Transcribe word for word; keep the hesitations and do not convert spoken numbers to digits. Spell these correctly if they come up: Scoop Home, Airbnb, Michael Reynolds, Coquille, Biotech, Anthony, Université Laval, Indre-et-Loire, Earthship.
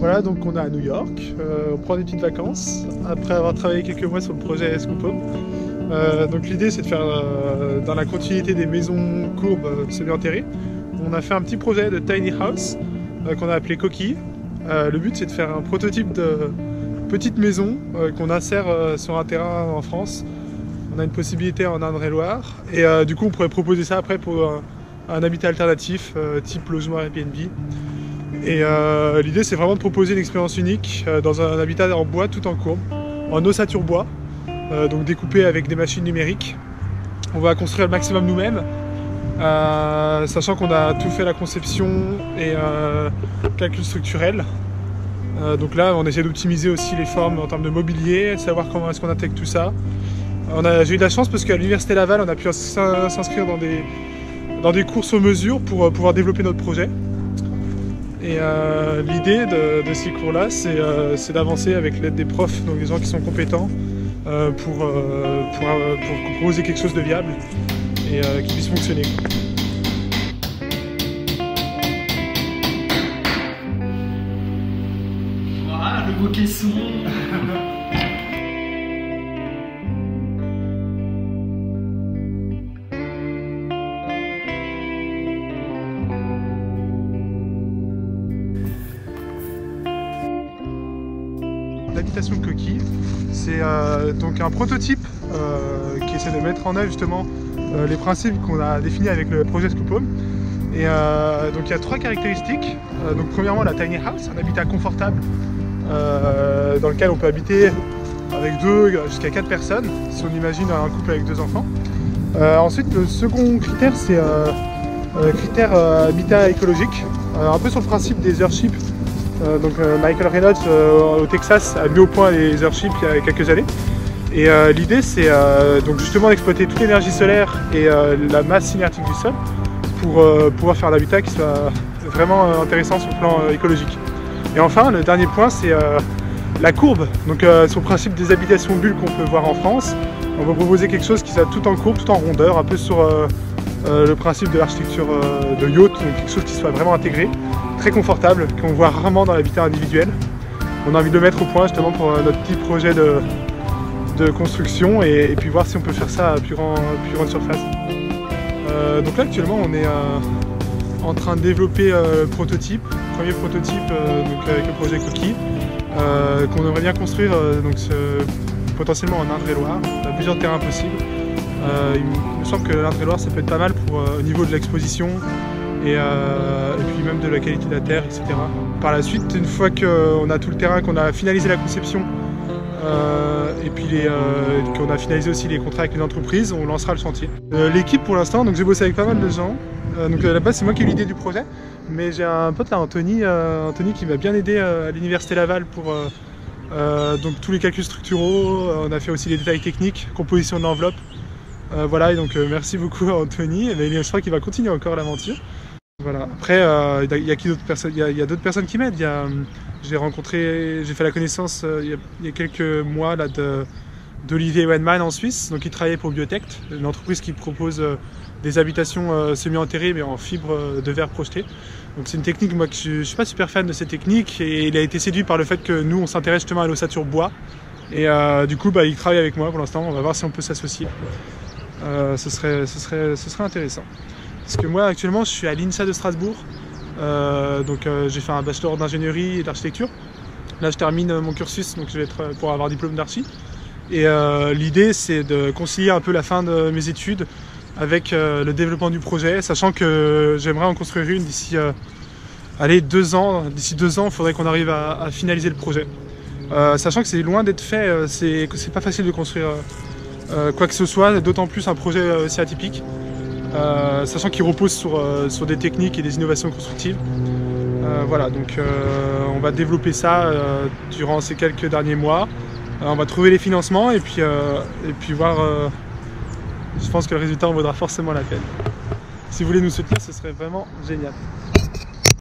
Voilà, donc on est à New York, euh, on prend des petites vacances, après avoir travaillé quelques mois sur le projet Scoop Home. Euh, donc l'idée c'est de faire, euh, dans la continuité des maisons courbes euh, semi-enterrées, on a fait un petit projet de tiny house euh, qu'on a appelé Coquille. Euh, le but c'est de faire un prototype de petite maison euh, qu'on insère euh, sur un terrain en France. On a une possibilité en Indre-et-Loire et euh, du coup on pourrait proposer ça après pour un, un habitat alternatif euh, type logement Airbnb. Et euh, l'idée c'est vraiment de proposer une expérience unique euh, dans un habitat en bois tout en courbe, en ossature bois, euh, donc découpé avec des machines numériques. On va construire le maximum nous-mêmes, euh, sachant qu'on a tout fait la conception et euh, calcul structurel. Euh, donc là on essaie d'optimiser aussi les formes en termes de mobilier, savoir comment est-ce qu'on intègre tout ça. J'ai eu de la chance parce qu'à l'université Laval, on a pu s'inscrire dans des, dans des cours sur mesure pour pouvoir développer notre projet. Et euh, l'idée de, de ces cours-là, c'est euh, d'avancer avec l'aide des profs, donc des gens qui sont compétents, euh, pour, euh, pour, euh, pour proposer quelque chose de viable et euh, qui puisse fonctionner. Voilà, le beau caisson. L'habitation de Coquille, c'est euh, donc un prototype euh, qui essaie de mettre en œuvre justement euh, les principes qu'on a définis avec le projet Scoop Home. Et euh, donc il y a trois caractéristiques. Euh, donc premièrement la tiny house, un habitat confortable euh, dans lequel on peut habiter avec deux jusqu'à quatre personnes si on imagine un couple avec deux enfants. Euh, ensuite le second critère c'est euh, euh, critère euh, habitat écologique, euh, un peu sur le principe des Earthship. Euh, donc euh, Michael Reynolds euh, au Texas a mis au point les Earthship il y a quelques années et euh, l'idée c'est euh, donc justement d'exploiter toute l'énergie solaire et euh, la masse inertique du sol pour euh, pouvoir faire un habitat qui soit vraiment euh, intéressant sur le plan euh, écologique. Et enfin le dernier point c'est euh, la courbe, donc euh, sur le principe des habitations bulles qu'on peut voir en France, on va proposer quelque chose qui soit tout en courbe, tout en rondeur, un peu sur euh, Euh, le principe de l'architecture euh, de yacht, donc quelque chose qui soit vraiment intégré, très confortable, qu'on voit rarement dans l'habitat individuel. On a envie de le mettre au point justement pour euh, notre petit projet de, de construction et, et puis voir si on peut faire ça à plus grande surface. Euh, donc là actuellement on est euh, en train de développer euh, le prototype, le premier prototype euh, donc, avec le projet Coquille, euh, qu'on aimerait bien construire euh, donc, ce, potentiellement en Indre-et-Loire, à plusieurs terrains possibles. Euh, il me semble que l'Indre-et-Loire ça peut être pas mal pour, euh, au niveau de l'exposition et, euh, et puis même de la qualité de la terre, et cetera. Par la suite, une fois qu'on a tout le terrain, qu'on a finalisé la conception euh, et puis euh, qu'on a finalisé aussi les contrats avec les entreprises, on lancera le chantier. Euh, L'équipe pour l'instant, donc j'ai bossé avec pas mal de gens. Euh, donc à la base c'est moi qui ai eu l'idée du projet, mais j'ai un pote là, Anthony, euh, Anthony qui m'a bien aidé euh, à l'université Laval pour euh, euh, donc tous les calculs structuraux. On a fait aussi les détails techniques, composition de l'enveloppe. Euh, voilà, et donc euh, merci beaucoup à Anthony, mais je crois qu'il va continuer encore l'aventure. Voilà. Après, il euh, y a, a, a d'autres personnes qui m'aident. Um, j'ai rencontré, j'ai fait la connaissance il euh, y, y a quelques mois là, d'Olivier Weinmann en Suisse, donc il travaillait pour Biotech, une entreprise qui propose euh, des habitations euh, semi-enterrées mais en fibre euh, de verre projetée. Donc c'est une technique, moi, que je ne suis pas super fan de cette technique, et il a été séduit par le fait que nous, on s'intéresse justement à l'ossature bois. Et euh, du coup, bah, il travaille avec moi pour l'instant, on va voir si on peut s'associer. Euh, ce, serait, ce, serait, ce serait intéressant. Parce que moi actuellement je suis à l'INSA de Strasbourg, euh, donc euh, j'ai fait un bachelor d'ingénierie et d'architecture. Là je termine mon cursus, donc je vais être pour avoir diplôme d'archi. Et euh, l'idée c'est de concilier un peu la fin de mes études avec euh, le développement du projet, sachant que j'aimerais en construire une d'ici euh, allez, deux ans. D'ici deux ans il faudrait qu'on arrive à, à finaliser le projet. Euh, sachant que c'est loin d'être fait, euh, c'est pas facile de construire euh, Euh, quoi que ce soit, d'autant plus un projet euh, si atypique, euh, sachant qu'il repose sur, euh, sur des techniques et des innovations constructives. Euh, voilà, donc euh, on va développer ça euh, durant ces quelques derniers mois. Euh, on va trouver les financements et puis, euh, et puis voir, euh, je pense que le résultat en vaudra forcément la peine. Si vous voulez nous soutenir, ce serait vraiment génial.